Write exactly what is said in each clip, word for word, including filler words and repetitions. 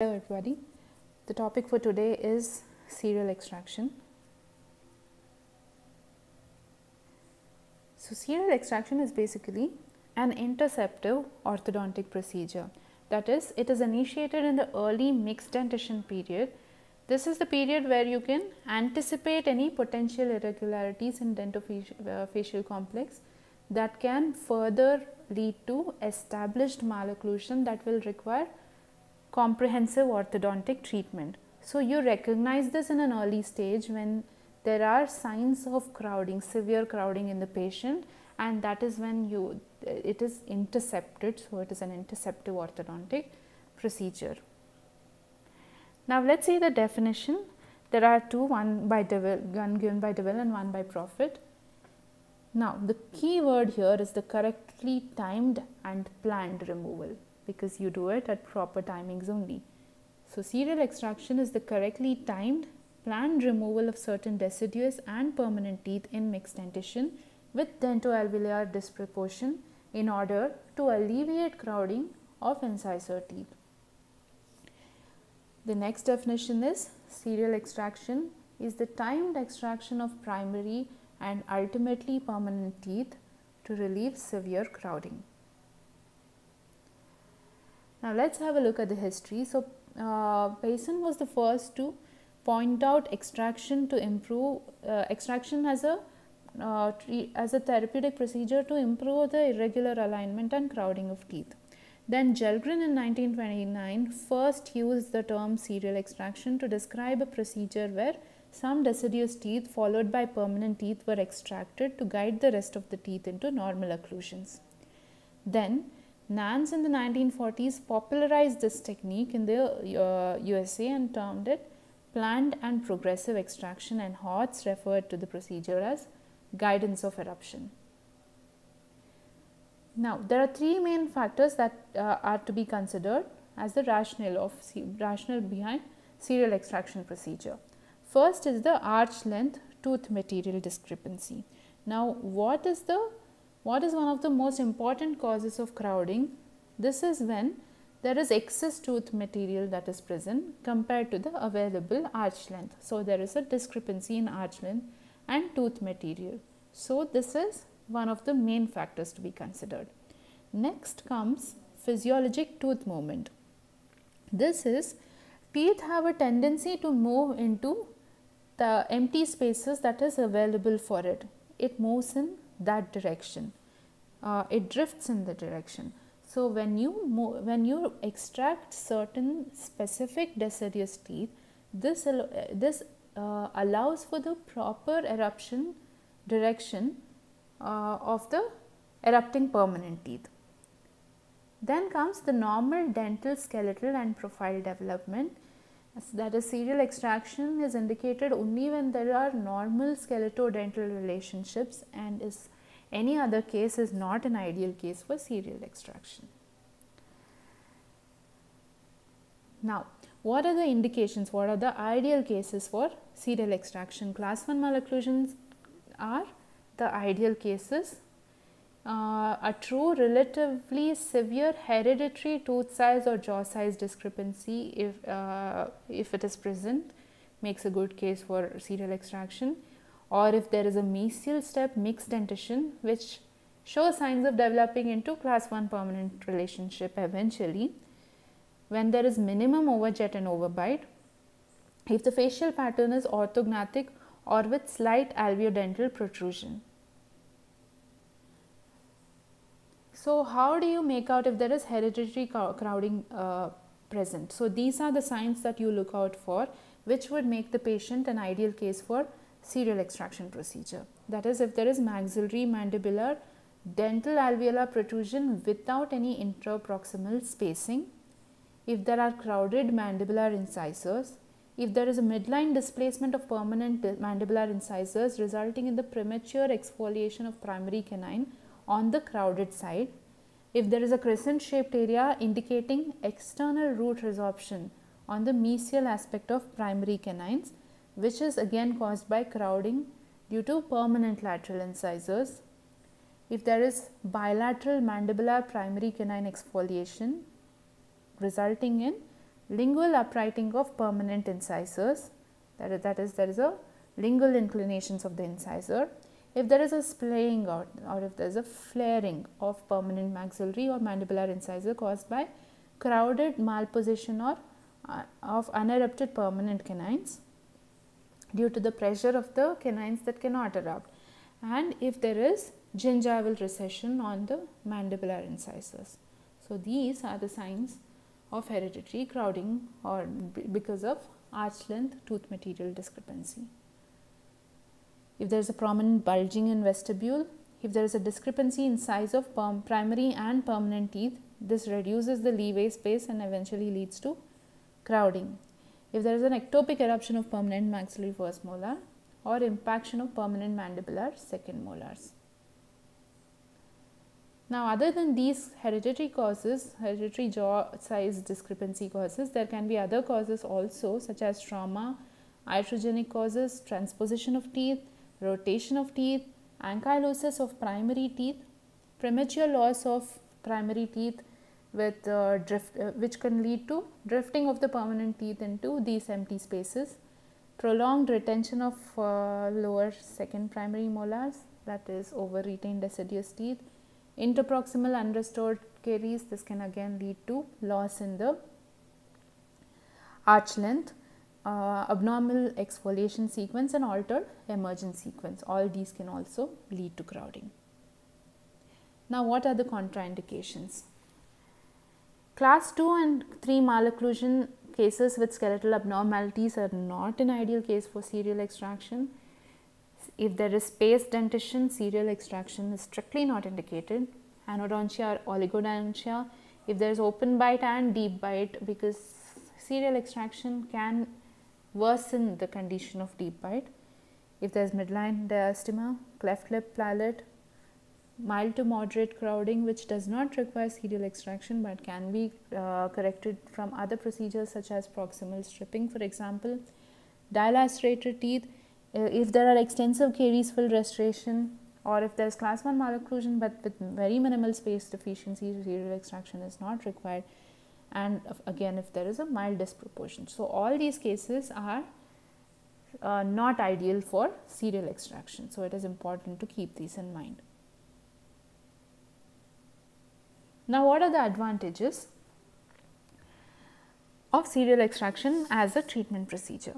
Hello everybody, the topic for today is serial extraction. So serial extraction is basically an interceptive orthodontic procedure, that is, it is initiated in the early mixed dentition period. This is the period where you can anticipate any potential irregularities in dentofacial complex that can further lead to established malocclusion that will require comprehensive orthodontic treatment. So you recognize this in an early stage when there are signs of crowding, severe crowding in the patient, and that is when you it is intercepted. So it is an interceptive orthodontic procedure. Now let's see the definition. There are two, one by Devil, one given by Devil and one by Prophet. Now the key word here is the correctly timed and planned removal, because you do it at proper timings only. So serial extraction is the correctly timed, planned removal of certain deciduous and permanent teeth in mixed dentition with dentoalveolar disproportion in order to alleviate crowding of incisor teeth. The next definition is serial extraction is the timed extraction of primary and ultimately permanent teeth to relieve severe crowding. Now let's have a look at the history. So uh, Payson was the first to point out extraction to improve uh, extraction as a uh, as a therapeutic procedure to improve the irregular alignment and crowding of teeth. Then Jelgren in nineteen twenty-nine first used the term serial extraction to describe a procedure where some deciduous teeth followed by permanent teeth were extracted to guide the rest of the teeth into normal occlusions. Then Nance in the nineteen forties popularized this technique in the uh, U S A and termed it planned and progressive extraction, and Hotz referred to the procedure as guidance of eruption. Now there are three main factors that uh, are to be considered as the rationale of rationale behind serial extraction procedure. First is the arch length tooth material discrepancy. Now what is the What is one of the most important causes of crowding? This is when there is excess tooth material that is present compared to the available arch length. So there is a discrepancy in arch length and tooth material. So this is one of the main factors to be considered. Next comes physiologic tooth movement. This is teeth have a tendency to move into the empty spaces that is available for it. It moves in that direction, uh, it drifts in the direction. So when you move, when you extract certain specific deciduous teeth, this uh, this uh, allows for the proper eruption direction uh, of the erupting permanent teeth. Then comes the normal dental, skeletal and profile development. That is, serial extraction is indicated only when there are normal skeleto-dental relationships, and is any other case is not an ideal case for serial extraction. Now what are the indications, what are the ideal cases for serial extraction? Class one malocclusions are the ideal cases. Uh, a true relatively severe hereditary tooth size or jaw size discrepancy, if, uh, if it is present, makes a good case for serial extraction. Or if there is a mesial step mixed dentition which shows signs of developing into class one permanent relationship eventually. When there is minimum overjet and overbite, if the facial pattern is orthognathic or with slight alveodental protrusion. So how do you make out if there is hereditary crowding uh, present? So these are the signs that you look out for, which would make the patient an ideal case for serial extraction procedure. That is, if there is maxillary, mandibular, dental alveolar protrusion without any interproximal spacing, if there are crowded mandibular incisors, if there is a midline displacement of permanent mandibular incisors resulting in the premature exfoliation of primary canine on the crowded side, if there is a crescent shaped area indicating external root resorption on the mesial aspect of primary canines, which is again caused by crowding due to permanent lateral incisors, if there is bilateral mandibular primary canine exfoliation resulting in lingual uprighting of permanent incisors, that is, that is there is a lingual inclinations of the incisor. If there is a splaying out or if there is a flaring of permanent maxillary or mandibular incisor caused by crowded malposition or uh, of unerupted permanent canines due to the pressure of the canines that cannot erupt, and if there is gingival recession on the mandibular incisors. So, these are the signs of hereditary crowding or because of arch length tooth material discrepancy. If there is a prominent bulging in vestibule, if there is a discrepancy in size of primary and permanent teeth, this reduces the leeway space and eventually leads to crowding. If there is an ectopic eruption of permanent maxillary first molar or impaction of permanent mandibular second molars. Now, other than these hereditary causes, hereditary jaw size discrepancy causes, there can be other causes also, such as trauma, iatrogenic causes, transposition of teeth, rotation of teeth, ankylosis of primary teeth, premature loss of primary teeth with uh, drift, uh, which can lead to drifting of the permanent teeth into these empty spaces, prolonged retention of uh, lower second primary molars, that is over retained deciduous teeth, interproximal unrestored caries. This can again lead to loss in the arch length, uh, abnormal exfoliation sequence and altered emergent sequence. All these can also lead to crowding. Now, what are the contraindications? Class two and three malocclusion cases with skeletal abnormalities are not an ideal case for serial extraction. If there is space dentition, serial extraction is strictly not indicated. Anodontia or oligodontia, if there is open bite and deep bite, because serial extraction can worsen the condition of deep bite. If there is midline diastema, cleft lip palate, mild to moderate crowding which does not require serial extraction but can be uh, corrected from other procedures such as proximal stripping, for example, dilacerated teeth. If there are extensive caries fill restoration, or if there is class one malocclusion but with very minimal space deficiency, serial extraction is not required, and again if there is a mild disproportion. So, all these cases are uh, not ideal for serial extraction. So, it is important to keep these in mind. Now, what are the advantages of serial extraction as a treatment procedure?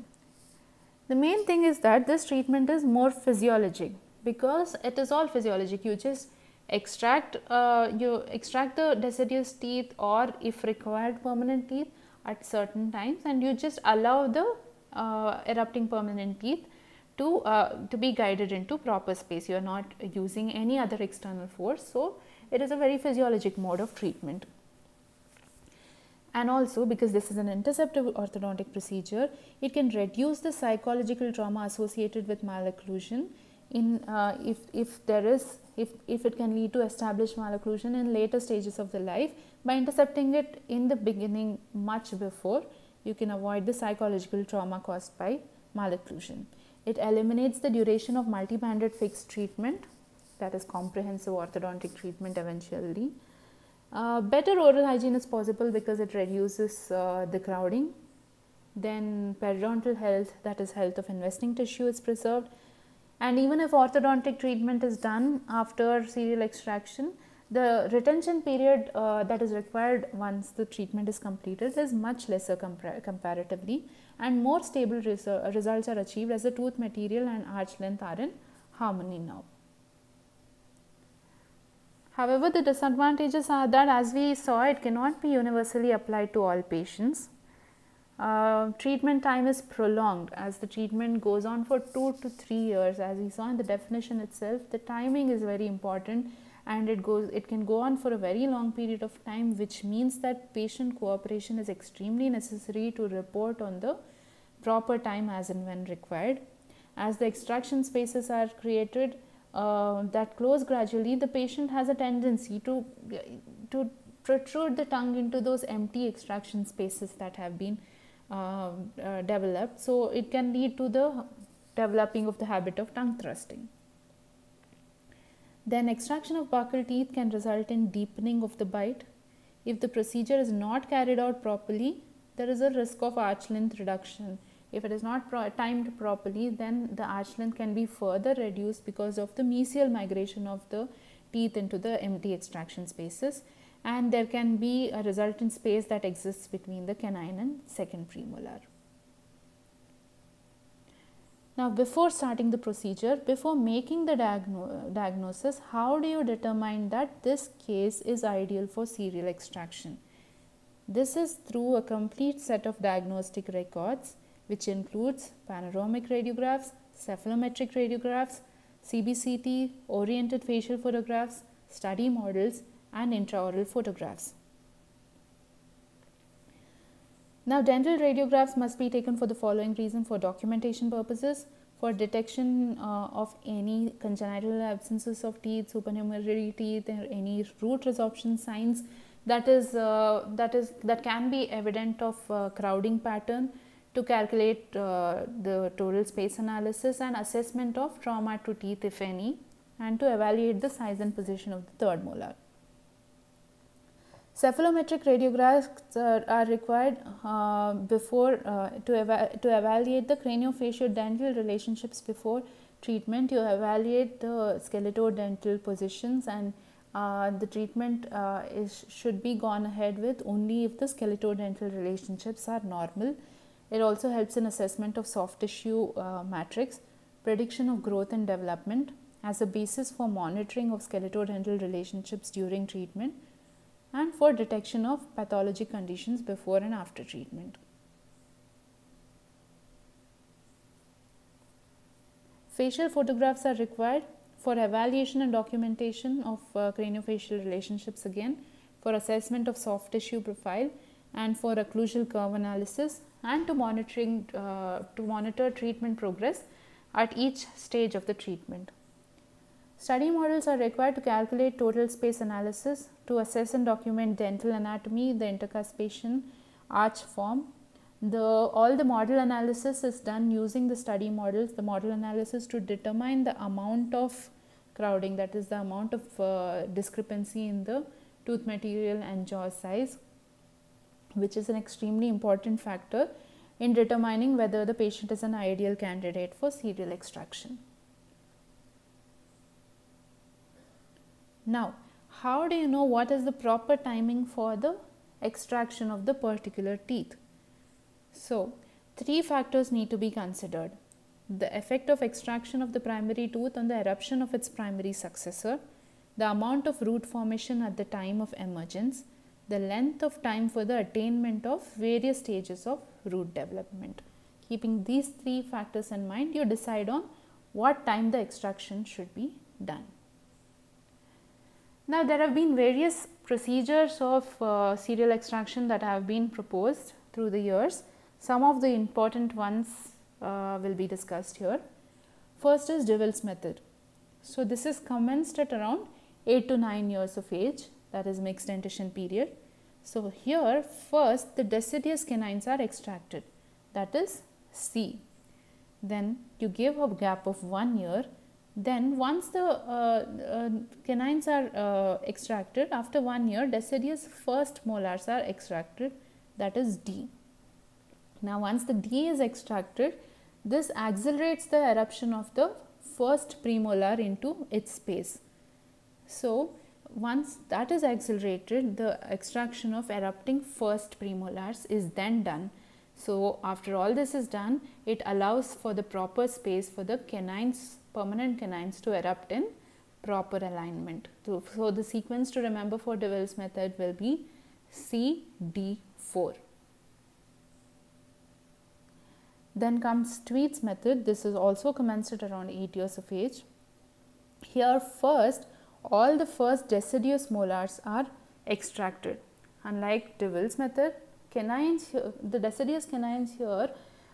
The main thing is that this treatment is more physiologic, because it is all physiologic. You just extract, uh, you extract the deciduous teeth or if required permanent teeth at certain times, and you just allow the uh, erupting permanent teeth to, uh, to be guided into proper space. You are not using any other external force. So, it is a very physiologic mode of treatment. And also, because this is an interceptive orthodontic procedure, it can reduce the psychological trauma associated with malocclusion in uh, if, if there is, if, if it can lead to established malocclusion in later stages of the life. By intercepting it in the beginning much before, you can avoid the psychological trauma caused by malocclusion. It eliminates the duration of multi-banded fixed treatment, that is comprehensive orthodontic treatment eventually. Uh, better oral hygiene is possible because it reduces uh, the crowding. Then periodontal health, that is health of investing tissue, is preserved. And even if orthodontic treatment is done after serial extraction, the retention period uh, that is required once the treatment is completed is much lesser compar comparatively, and more stable res results are achieved as the tooth material and arch length are in harmony now. However, the disadvantages are that, as we saw, it cannot be universally applied to all patients. Uh, treatment time is prolonged as the treatment goes on for two to three years. As we saw in the definition itself, the timing is very important, and it goes, it can go on for a very long period of time, which means that patient cooperation is extremely necessary to report on the proper time as and when required. As the extraction spaces are created Uh, that close gradually, the patient has a tendency to, to protrude the tongue into those empty extraction spaces that have been uh, uh, developed. So, it can lead to the developing of the habit of tongue thrusting. Then extraction of buccal teeth can result in deepening of the bite. If the procedure is not carried out properly, there is a risk of arch length reduction. If it is not pro timed properly, then the arch length can be further reduced because of the mesial migration of the teeth into the empty extraction spaces, and there can be a resultant space that exists between the canine and second premolar. Now, before starting the procedure, before making the diagno diagnosis, how do you determine that this case is ideal for serial extraction? This is through a complete set of diagnostic records, which includes panoramic radiographs, cephalometric radiographs, C B C T, oriented facial photographs, study models, and intraoral photographs. Now, dental radiographs must be taken for the following reason: for documentation purposes, for detection uh, of any congenital absences of teeth, supernumerary teeth, or any root resorption signs that is uh, that is that can be evident of uh, crowding pattern, to calculate uh, the total space analysis and assessment of trauma to teeth if any, and to evaluate the size and position of the third molar. Cephalometric radiographs uh, are required uh, before uh, to, eva to evaluate the craniofacio-dental relationships before treatment. You evaluate the skeleto-dental positions, and uh, the treatment uh, is should be gone ahead with only if the skeleto-dental relationships are normal. It also helps in assessment of soft tissue uh, matrix, prediction of growth and development as a basis for monitoring of skeleto-dental relationships during treatment, and for detection of pathologic conditions before and after treatment. Facial photographs are required for evaluation and documentation of uh, craniofacial relationships again, for assessment of soft tissue profile, and for occlusal curve analysis, and to monitoring uh, to monitor treatment progress at each stage of the treatment. Study models are required to calculate total space analysis, to assess and document dental anatomy, the intercuspation, arch form. The all the model analysis is done using the study models, the model analysis, to determine the amount of crowding, that is the amount of uh, discrepancy in the tooth material and jaw size, which is an extremely important factor in determining whether the patient is an ideal candidate for serial extraction. Now, how do you know what is the proper timing for the extraction of the particular teeth? So, three factors need to be considered: the effect of extraction of the primary tooth on the eruption of its primary successor, the amount of root formation at the time of emergence, the length of time for the attainment of various stages of root development. Keeping these three factors in mind, you decide on what time the extraction should be done. Now, there have been various procedures of uh, serial extraction that have been proposed through the years. Some of the important ones uh, will be discussed here. First is DEWEY'S method. So, this is commenced at around eight to nine years of age, that is mixed dentition period. So, here first the deciduous canines are extracted, that is C. Then you give a gap of one year. Then once the uh, uh, canines are uh, extracted, after one year deciduous first molars are extracted, that is D. Now, once the D is extracted, this accelerates the eruption of the first premolar into its space. So, once that is accelerated, the extraction of erupting first premolars is then done. So, after all this is done, it allows for the proper space for the canines, permanent canines, to erupt in proper alignment. So, so the sequence to remember for DEWEY'S method will be C D four. Then comes TWEEDS method. This is also commenced at around eight years of age. Here first, all the first deciduous molars are extracted. Unlike DEWEY'S method, canines, the deciduous canines here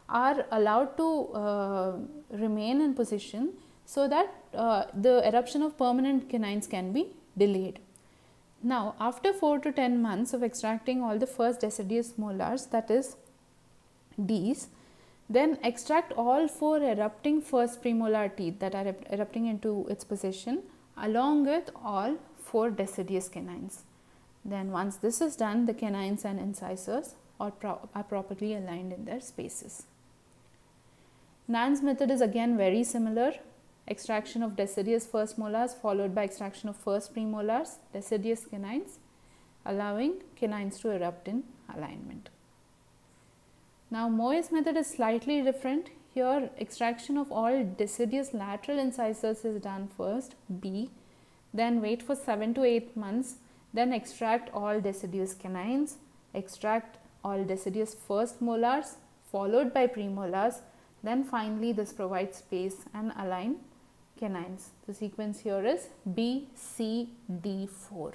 are allowed to uh, remain in position so that uh, the eruption of permanent canines can be delayed. Now, after four to ten months of extracting all the first deciduous molars, that is D's, then extract all four erupting first premolar teeth that are erupting into its position, along with all four deciduous canines. Then once this is done, the canines and incisors or pro are properly aligned in their spaces. Nance method is again very similar. Extraction of deciduous first molars followed by extraction of first premolars, deciduous canines, allowing canines to erupt in alignment. Now Moyes method is slightly different. Here extraction of all deciduous lateral incisors is done first, B, then wait for seven to eight months, then extract all deciduous canines, extract all deciduous first molars followed by premolars, then finally this provides space and align canines. The sequence here is B, C, D, four.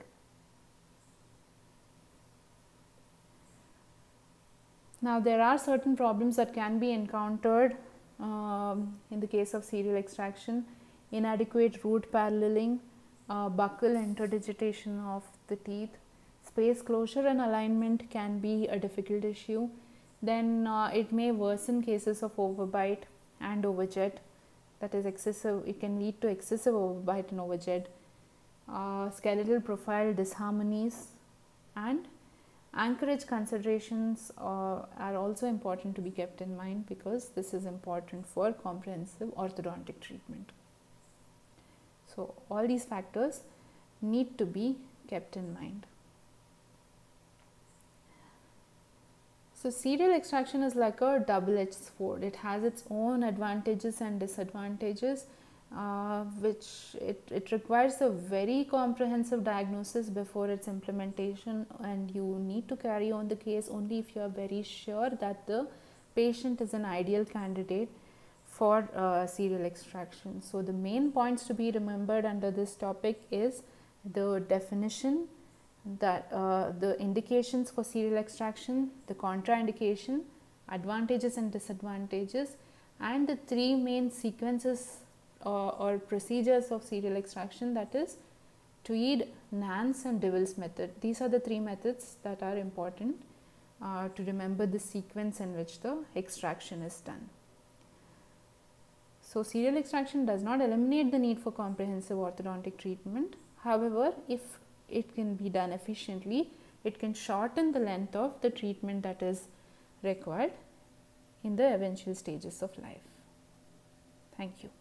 Now there are certain problems that can be encountered um, in the case of serial extraction: inadequate root paralleling, uh, buccal interdigitation of the teeth, space closure and alignment can be a difficult issue. Then uh, it may worsen cases of overbite and overjet, that is excessive, it can lead to excessive overbite and overjet, uh, skeletal profile disharmonies, and anchorage considerations uh, are also important to be kept in mind, because this is important for comprehensive orthodontic treatment. So all these factors need to be kept in mind. So serial extraction is like a double-edged sword. It has its own advantages and disadvantages, uh, which it, it requires a very comprehensive diagnosis before its implementation, and you need to carry on the case only if you are very sure that the patient is an ideal candidate for uh, serial extraction. So the main points to be remembered under this topic is the definition, that uh, the indications for serial extraction, the contraindication, advantages and disadvantages, and the three main sequences uh, or procedures of serial extraction, that is Tweed, Nance and DEWEY'S method. These are the three methods that are important uh, to remember the sequence in which the extraction is done. So serial extraction does not eliminate the need for comprehensive orthodontic treatment. However, if it can be done efficiently, it can shorten the length of the treatment that is required in the eventual stages of life. Thank you.